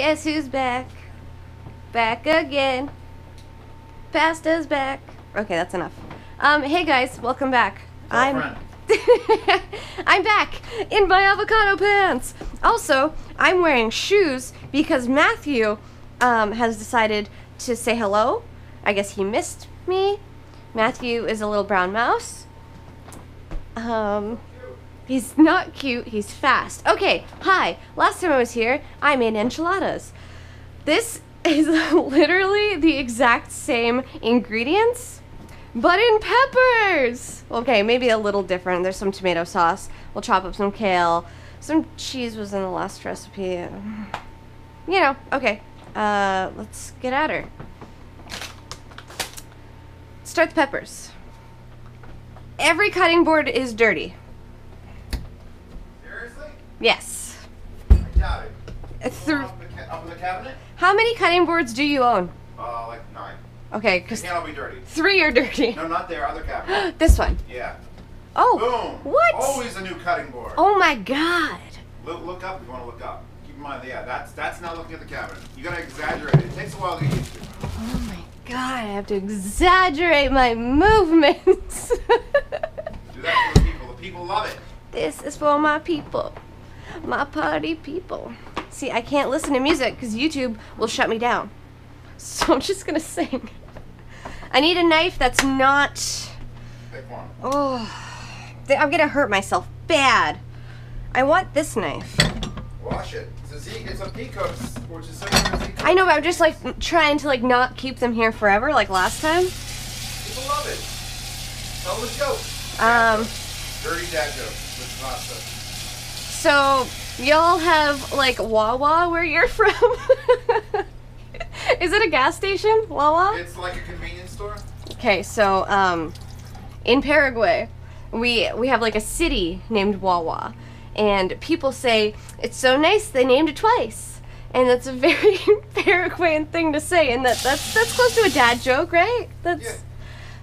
Guess who's back? Back again. Pasta's back. Okay, that's enough. Hey guys, welcome back. I'm back in my avocado pants. Also, I'm wearing shoes because Matthew has decided to say hello. I guess he missed me. Matthew is a little brown mouse. He's not cute, he's fast. Okay, hi. Last time I was here, I made enchiladas. This is literally the exact same ingredients, but in peppers. Okay, maybe a little different. There's some tomato sauce. We'll chop up some kale. Some cheese was in the last recipe. You know, okay. Let's get at her. Start the peppers. Every cutting board is dirty. Seriously? Yes. I doubt it. Up in the cabinet? How many cutting boards do you own? Like 9. Okay, because they can't all be dirty. 3 are dirty. No, not their other cabinet. This one? Yeah. Oh. Boom. What? Always a new cutting board. Oh my god. Look up if you want to look up. Keep in mind, yeah, that's not looking at the cabinet. You gotta exaggerate. It takes a while to get used to. Oh my god, I have to exaggerate my movements. Do that for the people. The people love it. This is for my people. My party people. See, I can't listen to music because YouTube will shut me down. So I'm just gonna sing. I need a knife that's not... Pick one. Oh, I'm gonna hurt myself bad. I want this knife. Wash it. It's a P Cooks, which is similar. I know, but I'm just like trying to like not keep them here forever like last time. People love it. Tell the joke. Dirty dad joke with pasta. So. Y'all have, like, Wawa where you're from? Is it a gas station, Wawa? It's like a convenience store. Okay, so, in Paraguay, we have, like, a city named Wawa. And people say, it's so nice, they named it twice. And that's a very Paraguayan thing to say. And that's close to a dad joke, right? That's,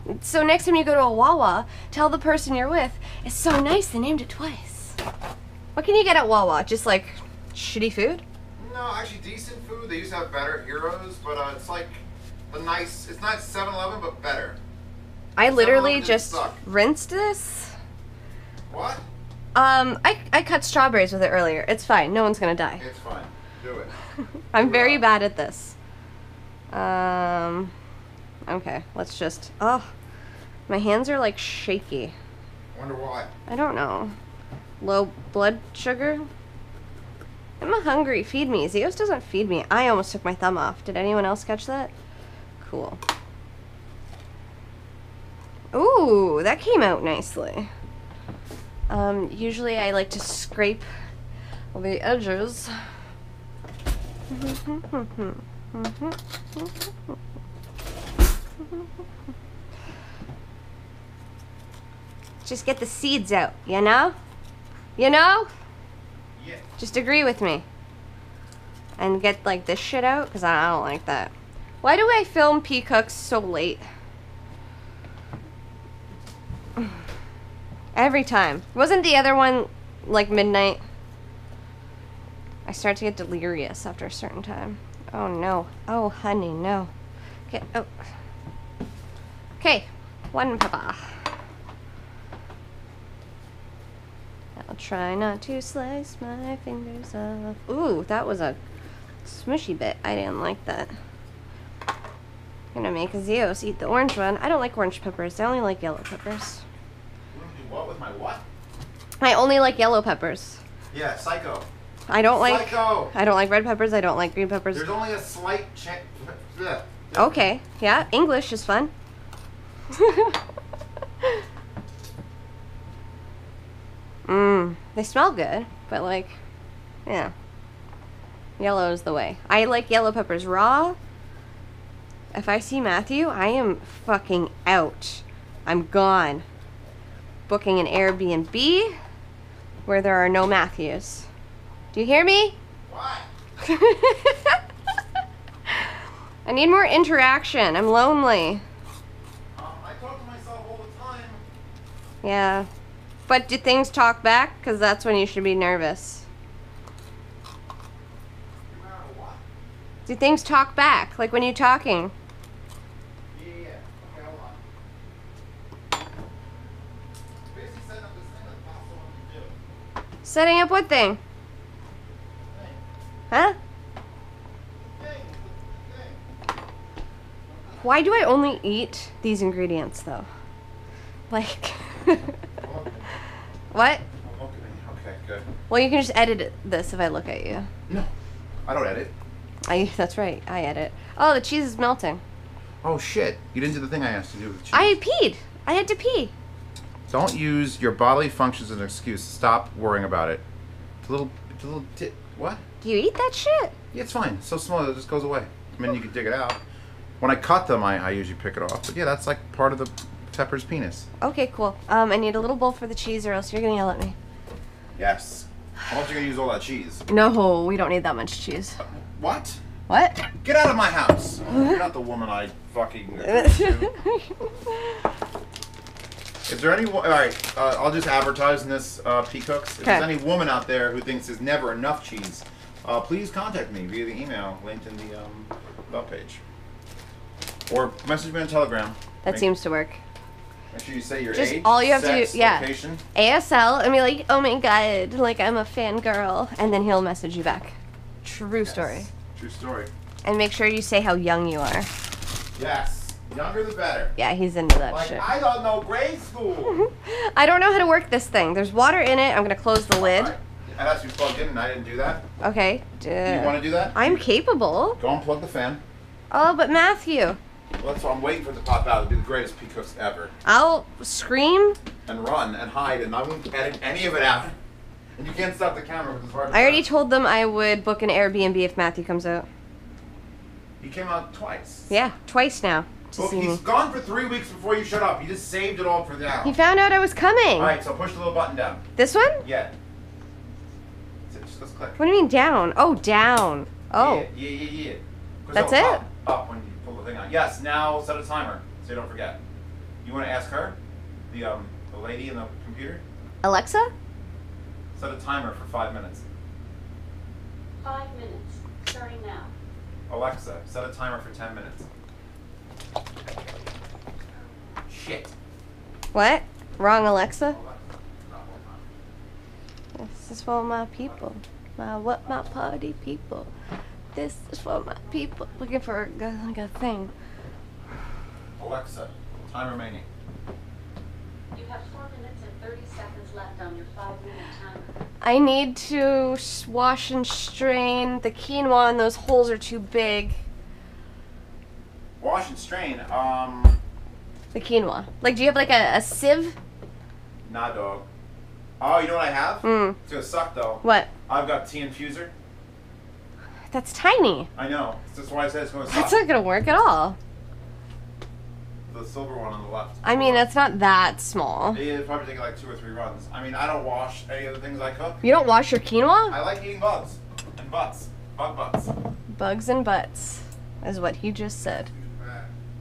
yeah. So next time you go to a Wawa, tell the person you're with, it's so nice, they named it twice. What can you get at Wawa? Just like shitty food? No, actually decent food. They used to have better heroes, but it's like the nice, it's not 7-Eleven, but better. I literally just rinsed this. What? I cut strawberries with it earlier. It's fine. No one's gonna die. It's fine. Do it. I'm very bad at this. Okay, let's just, oh, my hands are like shaky. Wonder why. I don't know. Low blood sugar? I'm hungry. Feed me. Zeos doesn't feed me. I almost took my thumb off. Did anyone else catch that? Cool. Ooh, that came out nicely. Usually I like to scrape the edges. Just get the seeds out, you know? You know? Yeah. Just agree with me. And get like this shit out, because I don't like that. Why do I film P Cooks so late? Every time. Wasn't the other one like midnight? I start to get delirious after a certain time. Oh no. Oh honey, no. Okay, oh. Okay. One papa. I'll try not to slice my fingers off. Ooh, that was a smushy bit. I didn't like that. I'm gonna make Zeos eat the orange one. I don't like orange peppers. I only like yellow peppers. You don't do what with my what? I only like yellow peppers. Yeah, psycho. I don't like. Psycho. I don't like red peppers. I don't like green peppers. There's only a slight check. Okay. Yeah, English is fun. They smell good, but like, yeah. Yellow is the way. I like yellow peppers raw. If I see Matthew, I am fucking out. I'm gone. Booking an Airbnb where there are no Matthews. Do you hear me? What? I need more interaction. I'm lonely. I talk to myself all the time. Yeah. But do things talk back? Because that's when you should be nervous. No matter what? Do things talk back, like when you're talking? Yeah. Okay, hold on. Basically setting up this thing that Pasta wanted to do. Setting up what thing? Huh? Why do I only eat these ingredients, though? Like... What? I'm looking at you. Okay, good. Well, you can just edit this if I look at you. No, I don't edit. That's right, I edit. Oh, the cheese is melting. Oh, shit. You didn't do the thing I asked you to do with the cheese. I peed. I had to pee. Don't use your bodily functions as an excuse. Stop worrying about it. It's a little tip. What? Do you eat that shit? Yeah, it's fine. It's so small that it just goes away. I mean, you can dig it out. When I cut them, I usually pick it off. But yeah, that's like part of the pepper's penis. Okay, cool. I need a little bowl for the cheese or else you're going to yell at me. Yes. How much are you going to use all that cheese? No, we don't need that much cheese. What? What? Get out of my house. Oh, you're not the woman I fucking... Is there any... All right, I'll just advertise in this P Cooks. If there's any woman out there who thinks there's never enough cheese, please contact me via the email linked in the about page. Or message me on Telegram. That seems to work. Make sure you say your age, all you have sex, to do, yeah. Location. ASL, and be like, oh my god, like I'm a fangirl. And then he'll message you back. True story. True story. And make sure you say how young you are. Yes. Younger the better. Yeah, he's into that shit. I don't know grade school. I don't know how to work this thing. There's water in it. I'm going to close the lid. Right. I asked you to plug in and I didn't do that. Okay. Do you want to do that? I'm capable. Go unplug the fan. Oh, but Matthew. Well, so I'm waiting for it to pop out. It'll be the greatest P Cooks ever. I'll scream. And run and hide and I won't edit any of it out. And you can't stop the camera with this hard. I already told them I would book an Airbnb if Matthew comes out. He came out twice. Yeah, twice now. Well, he's gone for 3 weeks before you shut up. You just saved it all for now. He found out I was coming. All right, so push the little button down. This one? Yeah. Just click. What do you mean down? Oh, down. Oh. Yeah. That's it? Up when you pull the thing on. Yes, now set a timer so you don't forget. You want to ask her? The lady in the computer? Alexa? Set a timer for 5 minutes. 5 minutes. Starting now. Alexa, set a timer for 10 minutes. Shit. What? Wrong Alexa? This is for my people. My party people. This is for my people. Looking for a thing. Alexa, time remaining. You have 4 minutes and 30 seconds left on your 5-minute timer. I need to wash and strain the quinoa and those holes are too big. Wash and strain, the quinoa. Like, do you have, like, a sieve? Nah, dog. Oh, you know what I have? It's gonna suck, though. What? I've got tea infuser. That's tiny. I know. That's why I said it's gonna suck. That's not gonna work at all. The silver one on the left. I mean, that's not that small. It'll probably take, like, 2 or 3 runs. I mean, I don't wash any of the things I cook. You don't wash your quinoa? I like eating bugs. And butts. Bug butts. Bugs and butts is what he just said.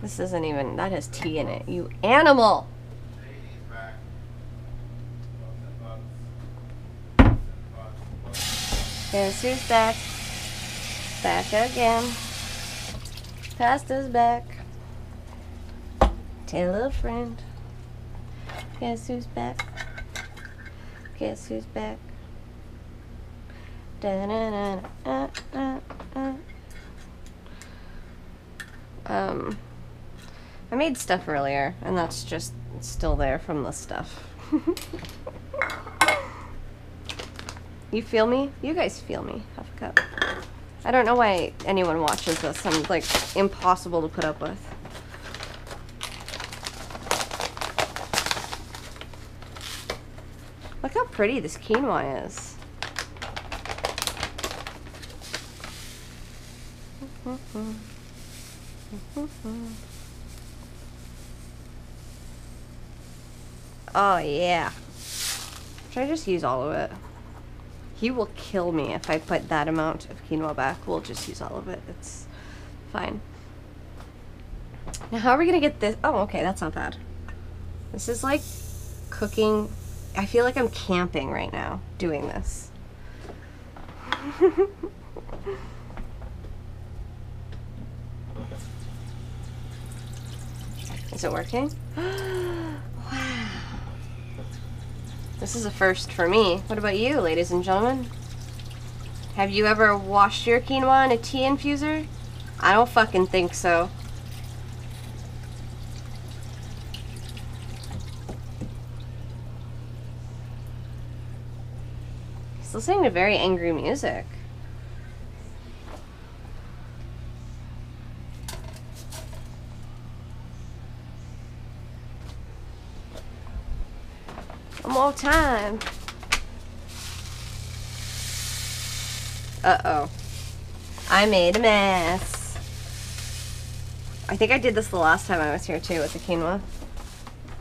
This isn't even, that has tea in it, you animal! Guess who's back? Back again. Pasta's back. Tell a friend. Guess who's back? Guess who's back? I made stuff earlier, and that's just still there from the stuff. You feel me? You guys feel me. Half a cup. I don't know why anyone watches this. I'm, like, impossible to put up with. Look how pretty this quinoa is. Oh, yeah. Should I just use all of it? He will kill me if I put that amount of quinoa back. We'll just use all of it. It's fine. Now, how are we going to get this? Oh, okay. That's not bad. This is like cooking. I feel like I'm camping right now doing this. Is it working? Wow. This is a first for me. What about you, ladies and gentlemen? Have you ever washed your quinoa in a tea infuser? I don't fucking think so. He's listening to very angry music. One more time. Uh-oh. I made a mess. I think I did this the last time I was here, too, with the quinoa.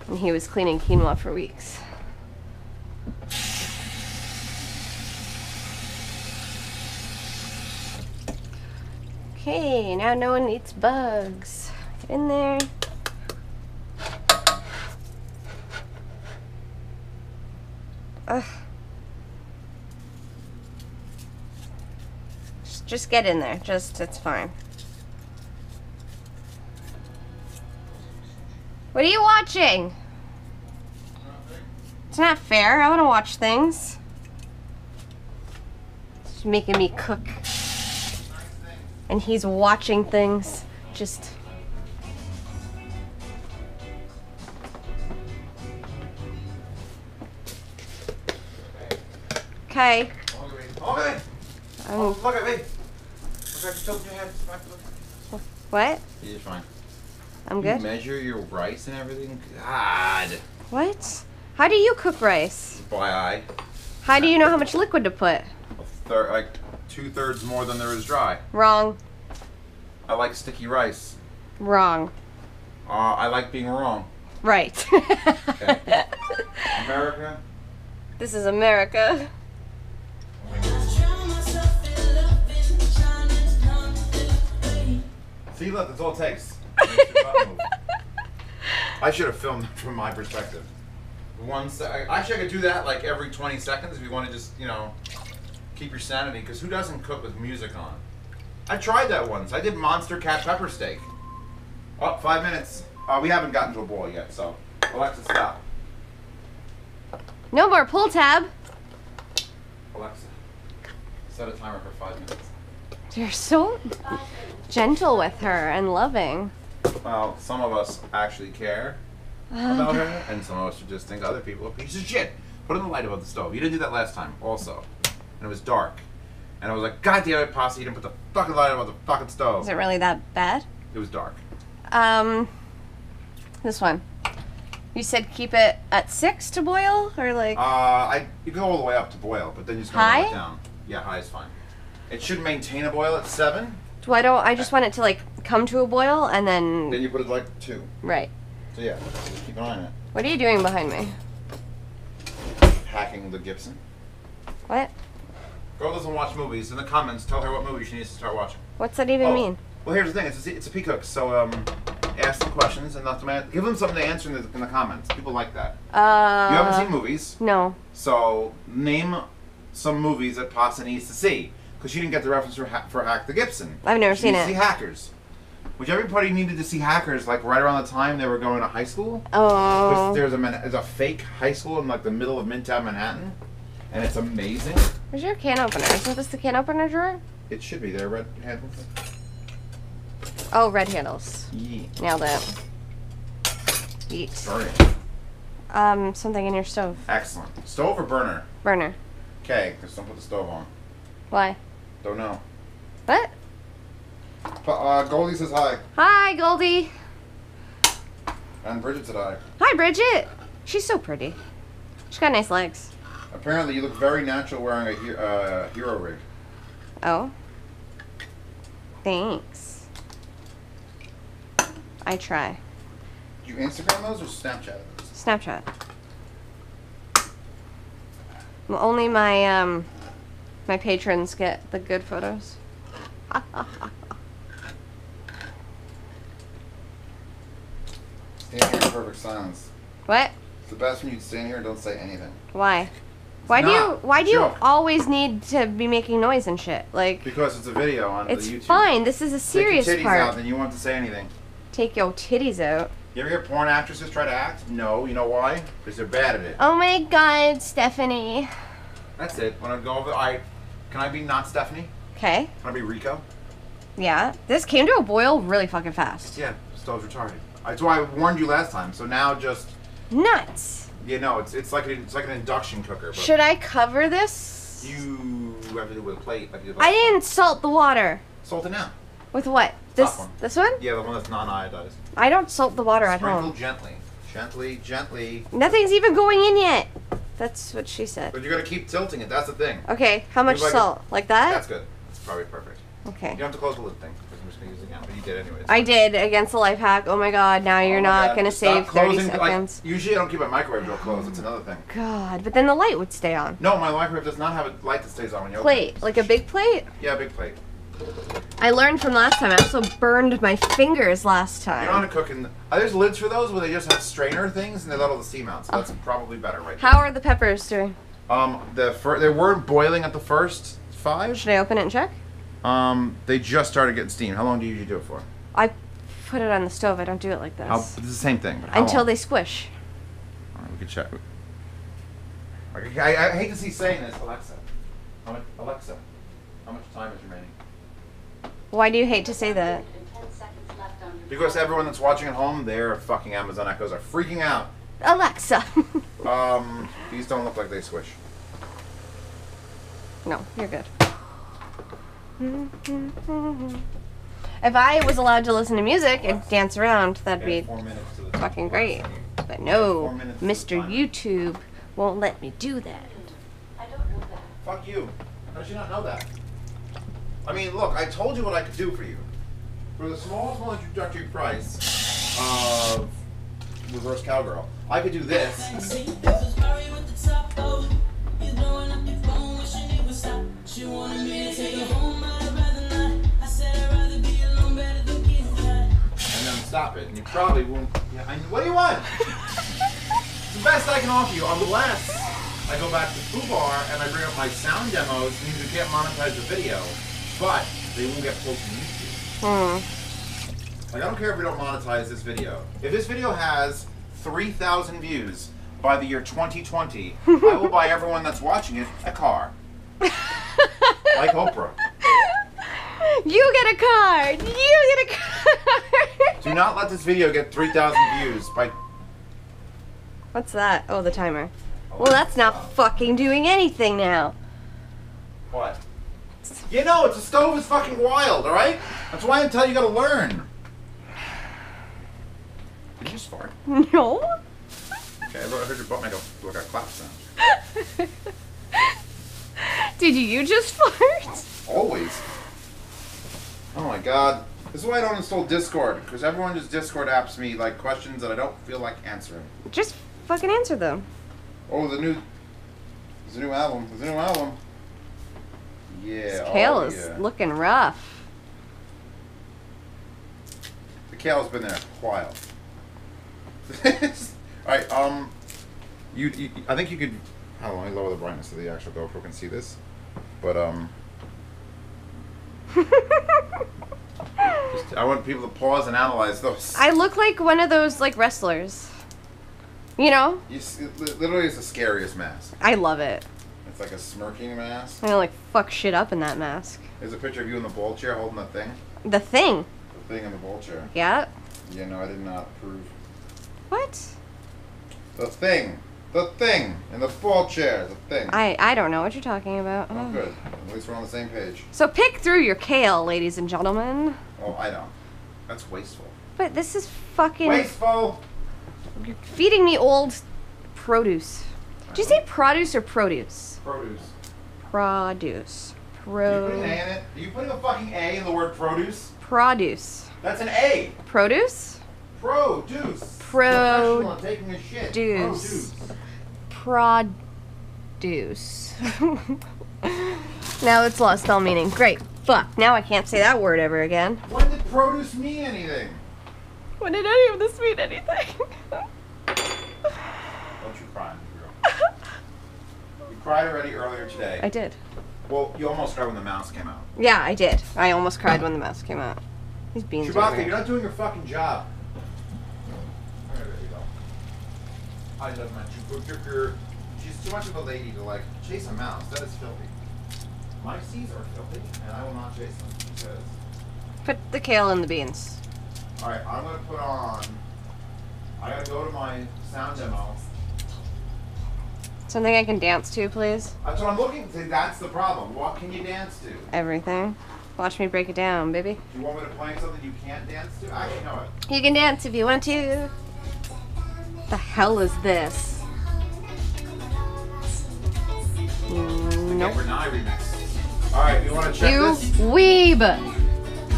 And he was cleaning quinoa for weeks. Okay, now no one eats bugs. Get in there. Ugh. Just get in there. Just, it's fine. What are you watching? It's not fair. I want to watch things. It's making me cook. And he's watching things. Just... Okay. Okay. Oh, look at me. What? You're fine. I'm good. You measure your rice and everything. God. What? How do you cook rice? By eye. How do you know how much liquid to put? Like 2/3 more than there is dry. Wrong. I like sticky rice. Wrong. I like being wrong. Right. Okay. America. This is America. See, look, that's all it takes. I should have filmed from my perspective. Actually, I could do that like every 20 seconds if you want to just, you know, keep your sanity. Because who doesn't cook with music on? I tried that once. I did monster cat pepper steak. Oh, 5 minutes. We haven't gotten to a boil yet, so Alexa, stop. No more pull tab. Alexa, set a timer for 5 minutes. You're so gentle with her and loving. Well, some of us actually care about her, and some of us just think other people are pieces of shit. Put in the light above the stove. You didn't do that last time, also. And it was dark. And I was like, God damn it, Pasta, you didn't put the fucking light above the fucking stove. Is it really that bad? It was dark. This one. You said keep it at 6 to boil, or like? You go all the way up to boil, but then you just go it down. Yeah, high is fine. It should maintain a boil at 7. Why don't I just want it to like come to a boil and then? Then you put it like 2. Right. So yeah, just keep an eye on it. What are you doing behind me? Hacking the Gibson. What? Girl doesn't watch movies. In the comments, tell her what movie she needs to start watching. What's that even mean? Well, here's the thing. It's a P Cooks, so ask them questions and let them give them something to answer in the comments. People like that. You haven't seen movies. No. So name some movies that Pasta needs to see. Because she didn't get the reference for Hack the Gibson. I've never seen it. She needs to see Hackers. Which everybody needed to see Hackers like right around the time they were going to high school. Oh. There's a fake high school in like the middle of Midtown Manhattan. And it's amazing. Where's your can opener? Isn't this the can opener drawer? It should be there. Red handles. Oh, red handles. Yeah. Nailed it. Yeet. Sorry. Something in your stove. Excellent. Stove or burner? Burner. Okay, just don't put the stove on. Why? Don't know. What? Goldie says hi. Hi, Goldie. And Bridget said hi. Hi, Bridget. She's so pretty. She's got nice legs. Apparently, you look very natural wearing a hero rig. Oh. Thanks. I try. Do you Instagram those or Snapchat those? Snapchat. Well, only my my patrons get the good photos. Stand here in perfect silence. What? It's the best when you stand here and don't say anything. Why? Why do you always need to be making noise and shit? Like because it's a video on the YouTube. It's fine. This is a serious part. Take your titties out, then you want to say anything. Take your titties out. You ever hear porn actresses try to act? No, you know why? Because they're bad at it. Oh my God, Stephanie. That's it. When I go over, can I be not Stephanie? Okay. Can I be Rico? Yeah. This came to a boil really fucking fast. Yeah, still retarded. That's why I warned you last time. So now just nuts. You know, it's like an induction cooker. But should I cover this? You have to do it with a plate. Like I didn't salt the water. Salt it now. With what? This one. This one? Yeah, the one that's non-iodized. I don't salt the water at home. Sprinkle gently. Gently, gently. Nothing's even going in yet. That's what she said. But you're going to keep tilting it. That's the thing. Okay. How much salt? Like that? That's good. That's probably perfect. Okay. You don't have to close the lid thing. Because I'm just going to use it again. But you did anyways. I did. Against the life hack. Oh my God. Now you're not going to save 30 seconds. Like, usually I don't keep my microwave door closed. It's another thing. God. But then the light would stay on. No, my microwave does not have a light that stays on when you open it. Plate. Like a big plate? Yeah, a big plate. I learned from last time. I also burned my fingers last time. You don't want to cook in the, there's lids for those where they just have strainer things and they let all the steam out. So that's probably better right now. How are the peppers doing? They weren't boiling at the first 5. Should I open it and check? They just started getting steam. How long do you usually do it for? I put it on the stove. I don't do it like this. It's the same thing. But until long? They squish. All right, we can check. I hate to see saying this, Alexa. Alexa, how much time is remaining? Why do you hate to say that? Because everyone that's watching at home, their fucking Amazon Echoes are freaking out. Alexa. These don't look like they squish. No, you're good. If I was allowed to listen to music and dance around, that'd be fucking great. But no, Mr. YouTube won't let me do that. I don't know that. Fuck you. How did you not know that? I mean, look, I told you what I could do for you. For the small introductory price of Reverse Cowgirl, I could do this. And then stop it, and you probably won't. Yeah, what do you want? It's the best I can offer you, unless I go back to FooBar and I bring up my sound demos, and you can't monetize the video. But they won't get pulled from YouTube. Mm. Like, I don't care if we don't monetize this video. If this video has 3,000 views by the year 2020, I will buy everyone that's watching it a car. Like Oprah. You get a car. You get a car. Do not let this video get 3,000 views by... What's that? Oh, the timer. Oh, well, that's not fucking doing anything now. What? You know, it's a stove is fucking wild, alright? That's why I'm telling you gotta learn. Did you just fart? No. Okay, I heard your butt make a clap sound. Did you just fart? Always. Oh my God. This is why I don't install Discord, because everyone just Discord apps me like questions that I don't feel like answering. Just fucking answer them. Oh, there's a new album. There's a new album. Yeah, this kale is looking rough. The kale's been there a while. All right, I think you could. Hold on, let me lower the brightness so the actual GoPro can see this. But I want people to pause and analyze those. I look like one of those like wrestlers. You know. You literally is the scariest mask. I love it. It's like a smirking mask. I'm gonna like fuck shit up in that mask. There's a picture of you in the ball chair holding the thing. The thing? The thing in the ball chair. Yeah. Yeah, no, I did not approve. What? The thing. The thing. In the ball chair. The thing. I don't know what you're talking about. Oh, good. At least we're on the same page. So pick through your kale, ladies and gentlemen. Oh, I know. That's wasteful. But this is fucking... Wasteful! You're feeding me old produce. Did you say produce or produce? Produce. Produce. Do you put an A in it? Are you putting a fucking A in the word produce? Produce. That's an A. Produce? Produce. Pro. I'm taking a shit. Produce. Produce. Now it's lost all meaning. Great. Fuck. Now I can't say that word ever again. When did produce mean anything? When did any of this mean anything? Don't you cry. You cried already earlier today. I did. Well, you almost cried when the mouse came out. Yeah, I did. I almost cried when the mouse came out. These beans are weird. Chewbacca, you're not doing your fucking job. I love my chupacabra. She's too much of a lady to like chase a mouse. That is filthy. My seeds are filthy, and I will not chase them because. Put the kale in the beans. All right, I'm gonna put on. I gotta go to my sound demo. Something I can dance to, please. That's what I'm looking for. That's the problem. What can you dance to? Everything. Watch me break it down, baby. You want me to play something you can't dance to? I actually know it. You can dance if you want to. The hell is this? Nope. Okay, we're not remixed. All right, you want to check this? You weeb.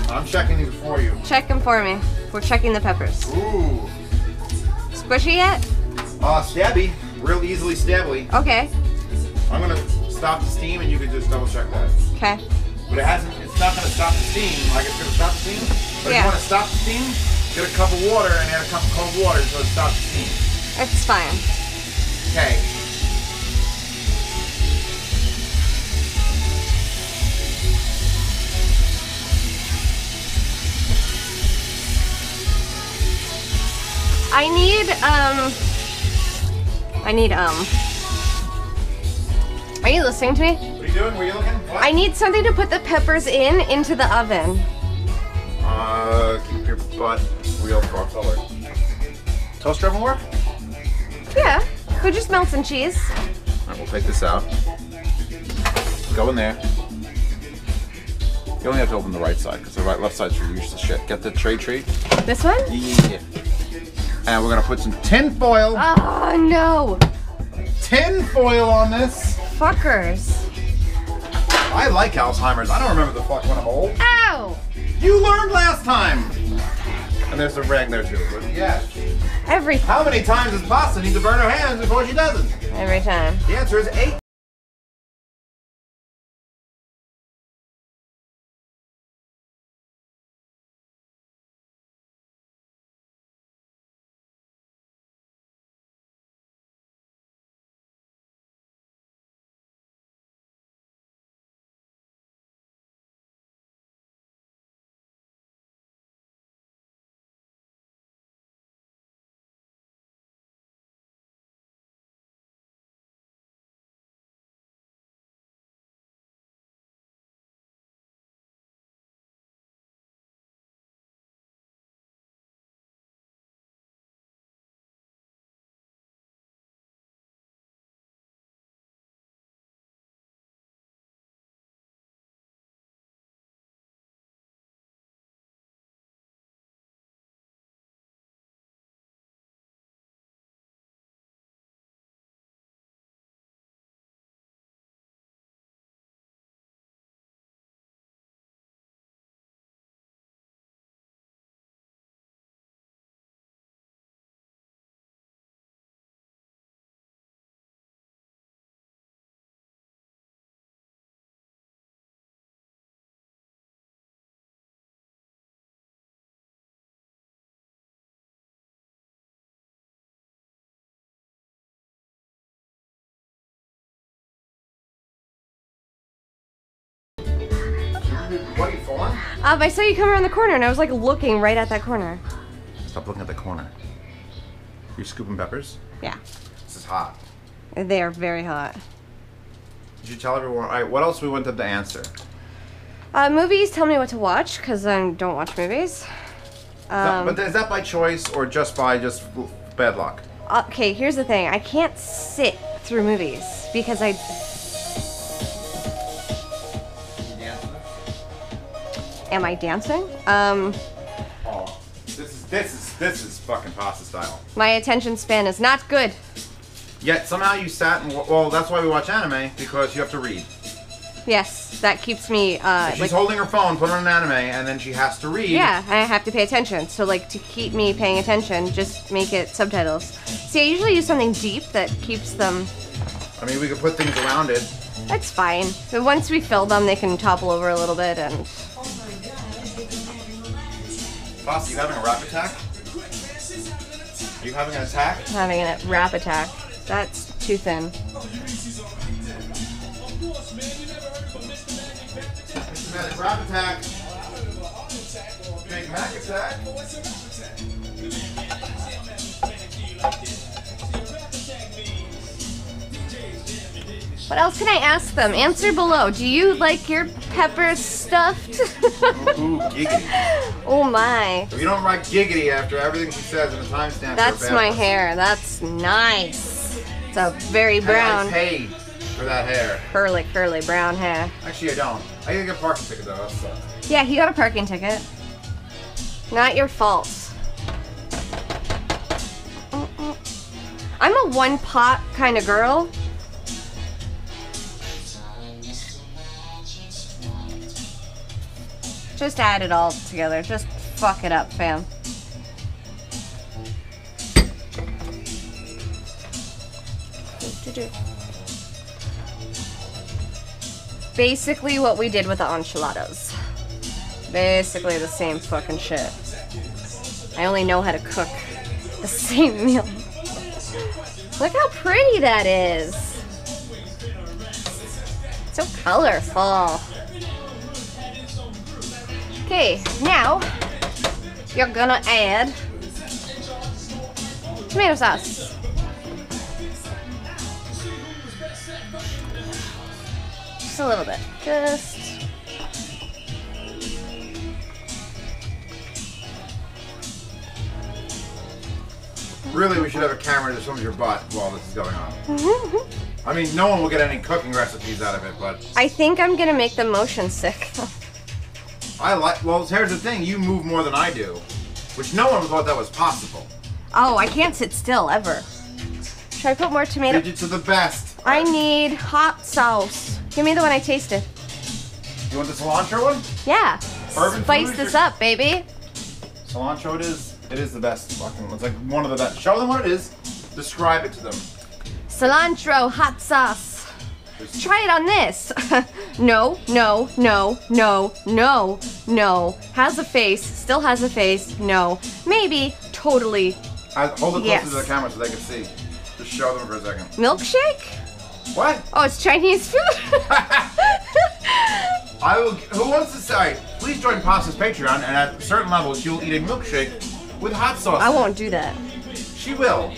I'm checking it for you. Check them for me. We're checking the peppers. Ooh. Squishy yet? Stabby. Real easily stabbly. Okay. I'm going to stop the steam and you can just double check that. Okay. But it hasn't, it's not going to stop the steam like it's going to stop the steam. But yeah. If you want to stop the steam, get a cup of water and add a cup of cold water until it stops the steam. It's fine. Okay. Are you listening to me? What are you doing? Were you looking? What? I need something to put the peppers into the oven. Keep your butt real far forward. Toaster oven work? Yeah. Could just melt some cheese. Alright, we'll take this out. Go in there. You only have to open the right side, because the left side's for useless shit. Get the tray. This one? Yeah. And we're gonna put some tin foil. Oh no! Tin foil on this. Fuckers. I like Alzheimer's. I don't remember the fuck when I'm old. Ow! You learned last time. And there's a rag there too. But yeah. Every. How many times does Pasta need to burn her hands before she doesn't? Every time. The answer is 8. What are you falling? I saw you come around the corner and I was like looking right at that corner. Stop looking at the corner. You're scooping peppers? Yeah. This is hot. They are very hot. Did you tell everyone? All right, what else do we want them to answer? Movies, tell me what to watch because I don't watch movies. But is that by choice or just bad luck? Okay, here's the thing. I can't sit through movies because I... Am I dancing? Oh, this is fucking Pasta style. My attention span is not good. Yet somehow you sat and well, that's why we watch anime because you have to read. Yes, that keeps me. So she's like, holding her phone, putting on an anime, and then she has to read. Yeah, I have to pay attention. So like to keep me paying attention, just make it subtitles. See, I usually use something deep that keeps them. I mean, we could put things around it. That's fine. But once we fill them, they can topple over a little bit and. Boss, are you having a rap attack? Are you having an attack? I'm having a rap attack. That's too thin. Mr. Magic rap attack. Big Mac attack. What else can I ask them? Answer below. Do you like your peppers stuffed? Ooh, giggity. Oh my. If you don't write giggity after everything she says in a timestamp. That's my hair. That's nice. It's a very brown. I paid for that hair. Curly, curly brown hair. Actually, I don't. I gotta get a parking ticket though. Yeah, he got a parking ticket. Not your fault. I'm a one pot kind of girl. Just add it all together. Just fuck it up, fam. Basically what we did with the enchiladas. Basically the same fucking shit. I only know how to cook the same meal. Look how pretty that is. So colorful. Okay, now you're gonna add tomato sauce. Just a little bit. Just. Really, we should have a camera that films your butt while this is going on. I mean, no one will get any cooking recipes out of it, but. I think I'm gonna make them motion sick. I like, well, here's the thing, you move more than I do, which no one thought that was possible. Oh, I can't sit still, ever. Should I put more tomato? Fidgets are the best. I need hot sauce. Give me the one I tasted. You want the cilantro one? Yeah. Urban Spice this up, baby. Cilantro it is the best fucking one. It's like one of the best. Show them what it is, describe it to them. Cilantro hot sauce. Try it on this. No, no, no, no, no, no. Has a face, still has a face, no. Maybe, totally, hold it yes. Closer to the camera so they can see. Just show them for a second. Milkshake? What? Oh, it's Chinese food? I will, who wants to say, please join Pasta's Patreon and at a certain level she will eat a milkshake with hot sauce. I won't do that. She will.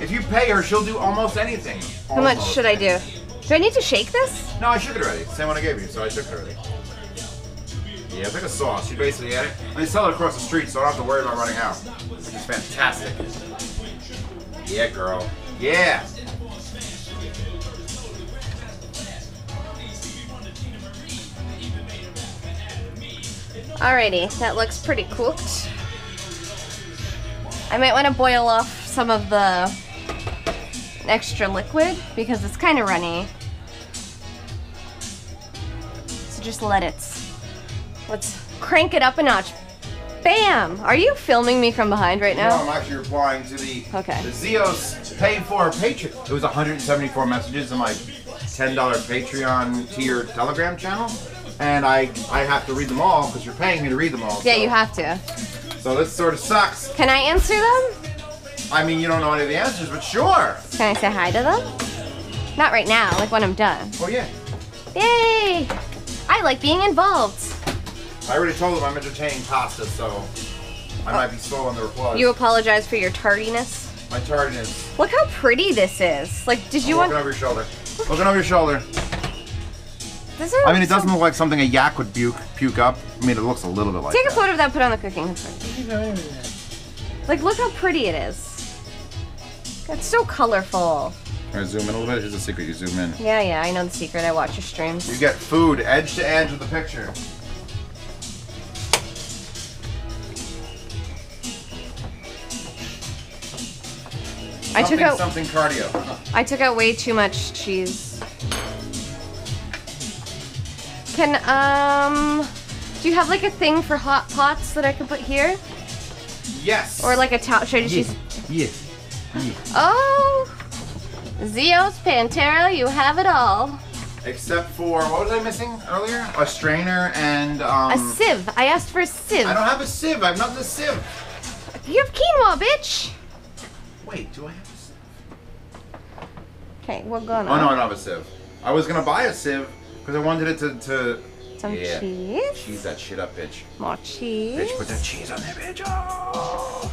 If you pay her, she'll do almost anything. How almost. Much should I do? Do I need to shake this? No, I shook it already. Same one I gave you, so I shook it already. Yeah, it's like a sauce. You basically add it. And they sell it across the street, so I don't have to worry about running out. Which is fantastic. Yeah, girl. Yeah! Alrighty, that looks pretty cooked. I might want to boil off some of the extra liquid because it's kind of runny. So just let's crank it up a notch. Bam! Are you filming me from behind right now? No, I'm actually replying to the Zeos paid for Patreon. It was 174 messages in my $10 Patreon tier Telegram channel, and I have to read them all because you're paying me to read them all. Yeah, so. You have to. So this sort of sucks. Can I answer them? I mean, you don't know any of the answers, but sure. Can I say hi to them? Not right now, like when I'm done. Oh, yeah. Yay! I like being involved. I already told them I'm entertaining Pasta, so I might be slow on the replies. You apologize for your tardiness? My tardiness. Look how pretty this is. Like, did you want... Looking over your shoulder. Looking over your shoulder. I mean, it doesn't look like something a yak would puke up. I mean, it looks a little bit like that. Take a photo of that, put on the cooking. Like, look how pretty it is. That's so colorful. Can I zoom in a little bit? Here's the secret, you zoom in. Yeah, yeah, I know the secret. I watch your streams. You get food edge to edge of the picture. I took out something cardio. I took out way too much cheese. Can do you have like a thing for hot pots that I can put here? Yes. Or like a towel? Should I just use? Yes. Yeah. Oh, Zeos, Pantera, you have it all. Except for, what was I missing earlier? A strainer and, a sieve. I asked for a sieve. I don't have a sieve. I have nothing to sieve. You have quinoa, bitch. Wait, do I have a sieve? Okay, we're gonna. Oh, no, I don't have a sieve. I was going to buy a sieve because I wanted it to... Some cheese. Cheese that shit up, bitch. More cheese. Bitch, put that cheese on there, bitch. Oh.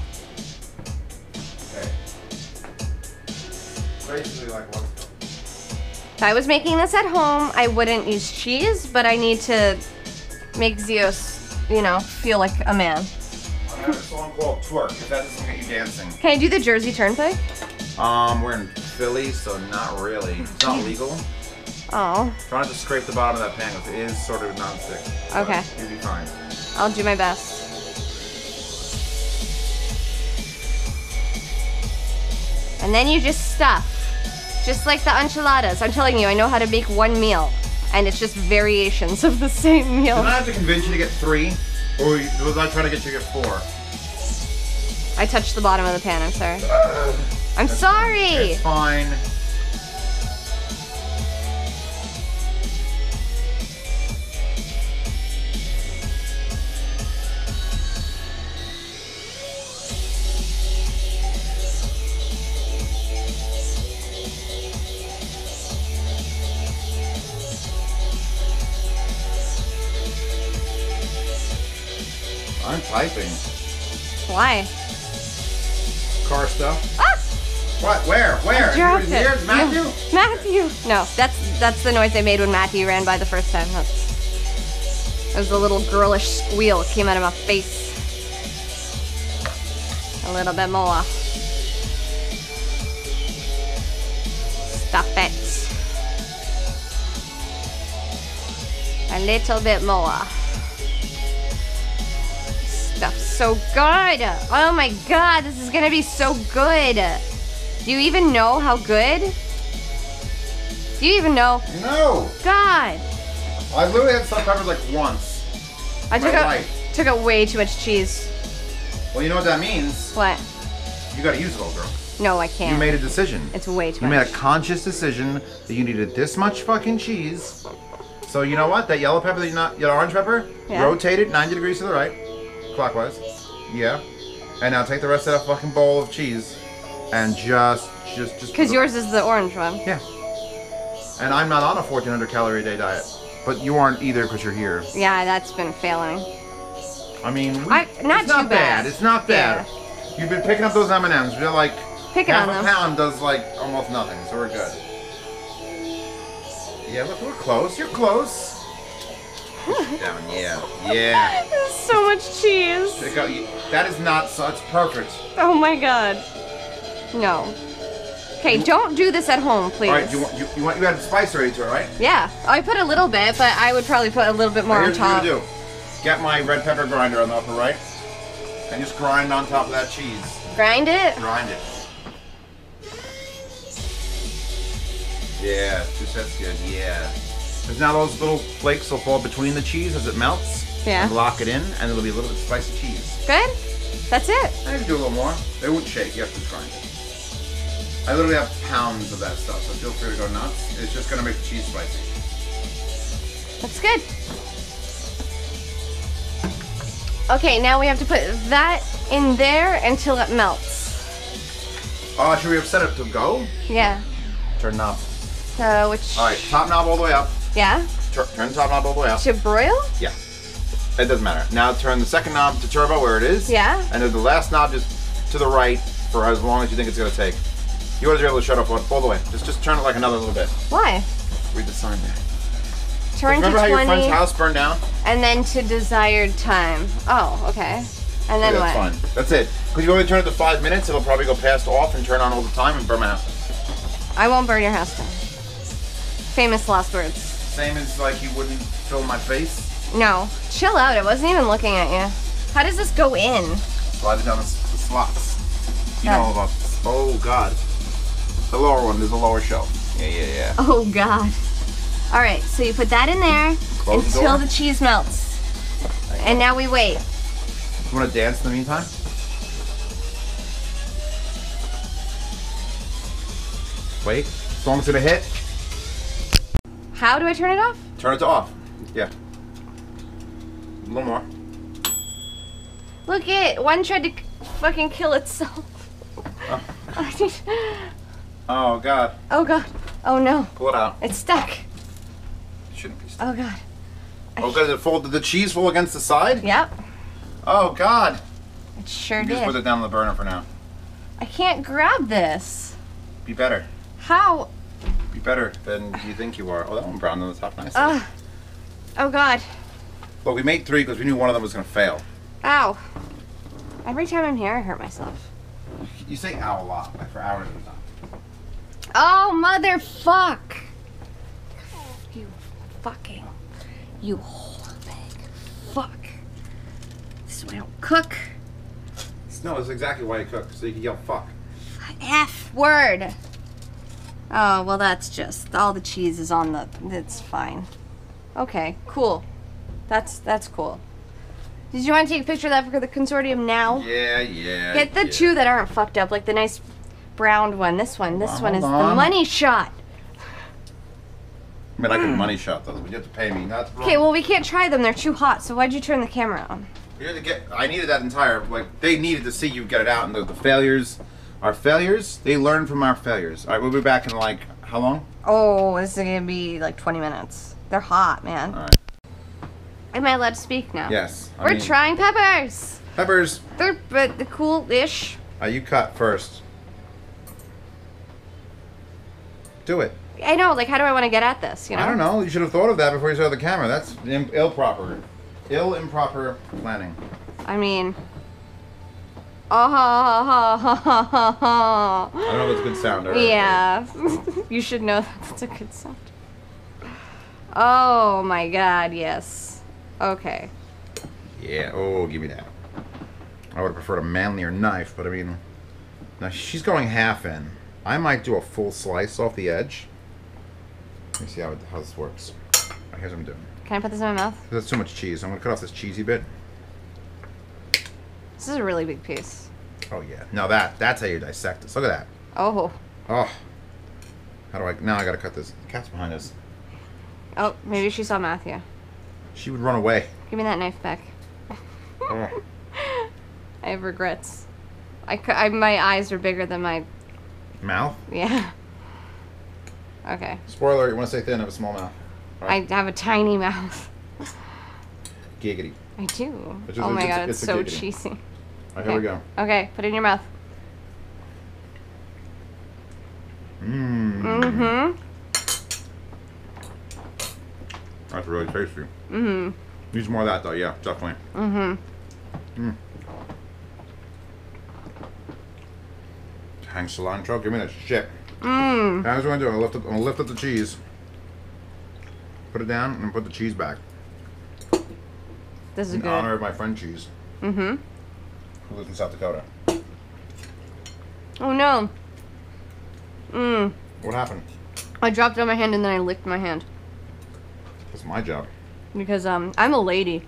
Basically like one. If I was making this at home, I wouldn't use cheese, but I need to make Zeus, you know, feel like a man. I have a song called Twerk, if that doesn't get you dancing. Can I do the Jersey Turnpike? We're in Philly, so not really. It's not legal. Oh. Try not to scrape the bottom of that pan, because it is sort of nonstick. Okay. You'll be fine. I'll do my best. And then you just stuff. Just like the enchiladas. I'm telling you, I know how to make one meal. And it's just variations of the same meal. Did I have to convince you to get three? Or was I trying to get you to get four? I touched the bottom of the pan, I'm sorry. I'm sorry! It's fine. I'm typing. Why? Car stuff. Ah! What? Where? Where? Here's Matthew? No. Matthew! No, that's the noise I made when Matthew ran by the first time. That was a little girlish squeal that came out of my face. A little bit more. Stop it. A little bit more. Stuff's so good! Oh my god, this is gonna be so good! Do you even know how good? Do you even know? No! God! I literally had stuffed like once. I took out way too much cheese. Well, you know what that means? What? You gotta use it all, girl. No, I can't. You made a decision. It's way too much. You made a conscious decision that you needed this much fucking cheese. So you know what? That yellow pepper, your orange pepper, rotate it 90 degrees to the right, clockwise. Yeah. And now take the rest of that fucking bowl of cheese. And just. Because yours is the orange one. Yeah. And I'm not on a 1,400 calorie a day diet, but you aren't either because you're here. Yeah, that's been failing. I mean, it's not too bad. It's not bad. Yeah. You've been picking up those M&Ms. They're like half a pound does like almost nothing, so we're good. Yeah, look, we're close. You're close. Down. Yeah, yeah. There's so much cheese. That is not so. It's perfect. Oh my god. No. Okay, don't do this at home, please. All right, you had spice already to it, right? Yeah, I put a little bit, but I would probably put a little bit more on top. Here's what you do. Get my red pepper grinder on the upper right, and just grind on top of that cheese. Grind it? Grind it. Yeah, that's good, yeah. Because now those little flakes will fall between the cheese as it melts. Yeah. And lock it in, and it'll be a little bit spicy cheese. Good? That's it. I need to do a little more. They won't shake, you have to grind it. I literally have pounds of that stuff, so feel free to go nuts. It's just gonna make the cheese spicy. That's good. Okay, now we have to put that in there until it melts. Oh, should we have set it to go? Yeah. Turn knob. So which? All right, top knob all the way up. Yeah? Turn the top knob all the way up. To broil? Yeah. It doesn't matter. Now turn the second knob to turbo where it is. Yeah. And then the last knob just to the right for as long as you think it's gonna take. You want to be able to shut off all the way. Just turn it like another little bit. Why? We designed that. Turn remember to 20. Remember how your friend's house burned down? And then to desired time. Oh, okay. And then that's what? That's fine. That's it. Because you only turn it to 5 minutes, it'll probably go past off and turn on all the time and burn my house down. I won't burn your house down. Famous last words. Same as like you wouldn't fill my face. No, chill out. I wasn't even looking at you. How does this go in? Slide it down the slots. You know about this. Oh, God. The lower one, there's a lower shelf. Yeah, yeah, yeah. Oh, God. All right, so you put that in there until the cheese melts. And now we wait. You want to dance in the meantime? Wait, as long as it's going to hit. How do I turn it off? Turn it to off. Yeah. A little more. Look it! One tried to fucking kill itself. Oh. Oh god. Oh god. Oh no. Pull it out. It's stuck. It shouldn't be stuck. Oh god. Oh god, it folded the cheese full against the side? Yep. Oh god. It sure did. Just put it down on the burner for now. I can't grab this. Be better. How? Be better. better than you think you are. Oh, that one browned on the top nicely. Oh, God. Well, we made three because we knew one of them was going to fail. Ow. Every time I'm here, I hurt myself. You say ow a lot, like for hours at a time. Oh, motherfuck. You fucking. You whole big fuck. This is why I don't cook. No, this is exactly why you cook, so you can yell fuck. F word. Oh, well, that's just, all the cheese is on the, it's fine. Okay, cool. That's cool. Did you want to take a picture of that for the consortium now? Yeah. Get the two that aren't fucked up, like the nice browned one. This one is the money shot. I mean, I like the money shot, though, but you have to pay me. Okay, well, we can't try them. They're too hot, so why'd you turn the camera on? I needed that entire, like, they needed to see you get it out, and the failures. Our failures? They learn from our failures. All right, we'll be back in like, how long? Oh, this is going to be like 20 minutes. They're hot, man. All right. Am I allowed to speak now? Yes. We're trying peppers. Peppers. They're cool-ish. You cut first. Do it. I know, like, how do I want to get at this, you know? I don't know. You should have thought of that before you started the camera. That's improper planning. I mean... I don't know if it's a good sound. Yeah. You should know that's a good sound. Oh my god, yes. Okay. Yeah, oh, give me that. I would have preferred a manlier knife, but I mean... Now she's going half in. I might do a full slice off the edge. Let me see how this works. Right, here's what I'm doing. Can I put this in my mouth? That's too much cheese. I'm going to cut off this cheesy bit. This is a really big piece. Oh, yeah. Now that's how you dissect this. Look at that. Oh. Oh. How do I... Now I got to cut this. The cat's behind us. Oh, maybe she saw Matthew. She would run away. Give me that knife back. Oh. I have regrets. My eyes are bigger than my... Mouth? Yeah. Okay. Spoiler, you want to stay thin. I have a small mouth. Right. I have a tiny mouth. Giggity. I do. Oh my god, it's so cheesy. Alright, here we go. Okay, put it in your mouth. Mmm. Mm-hmm. That's really tasty. Mm-hmm. Needs more of that though, yeah, definitely. Mm-hmm. Mm. Hang cilantro, give me that shit. Mmm. That's what I'm gonna do. I'm gonna lift up the cheese. Put it down and put the cheese back. This is in honor of my friend Cheese. Mm-hmm. Who lives in South Dakota. Oh no. Mmm. What happened? I dropped it on my hand and then I licked my hand. That's my job. Because I'm a lady.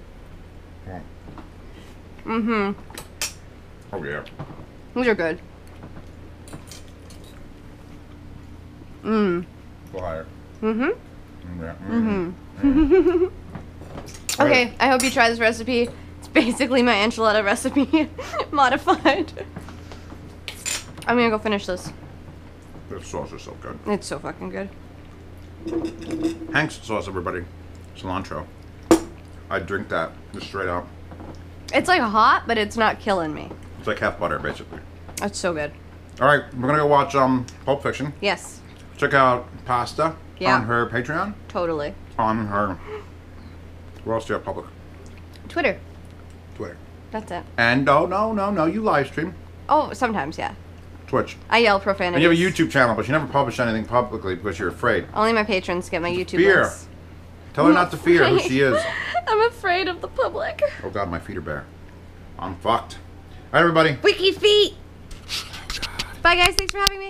Yeah. Mm-hmm. Oh yeah. These are good. Mmm. Go higher. Mm-hmm. Yeah. Mm-hmm. Yeah. Okay, I hope you try this recipe. It's basically my enchilada recipe modified. I'm gonna go finish this. This sauce is so good. It's so fucking good. Hank's sauce, everybody. Cilantro. I'd drink that just straight out. It's like hot, but it's not killing me. It's like half butter, basically. That's so good. Alright, we're gonna go watch Pulp Fiction. Yes. Check out Pasta on her Patreon. Totally. On her... Where else do you have public? Twitter. Twitter. That's it. And no, you live stream. Oh, sometimes, yeah. Twitch. I yell profanity. And you have a YouTube channel, but you never publish anything publicly because you're afraid. Only my patrons get my YouTube links. Tell her not to fear who she is. I'm afraid of the public. Oh god, my feet are bare. I'm fucked. Alright, everybody. Wiki feet! Bye guys, thanks for having me.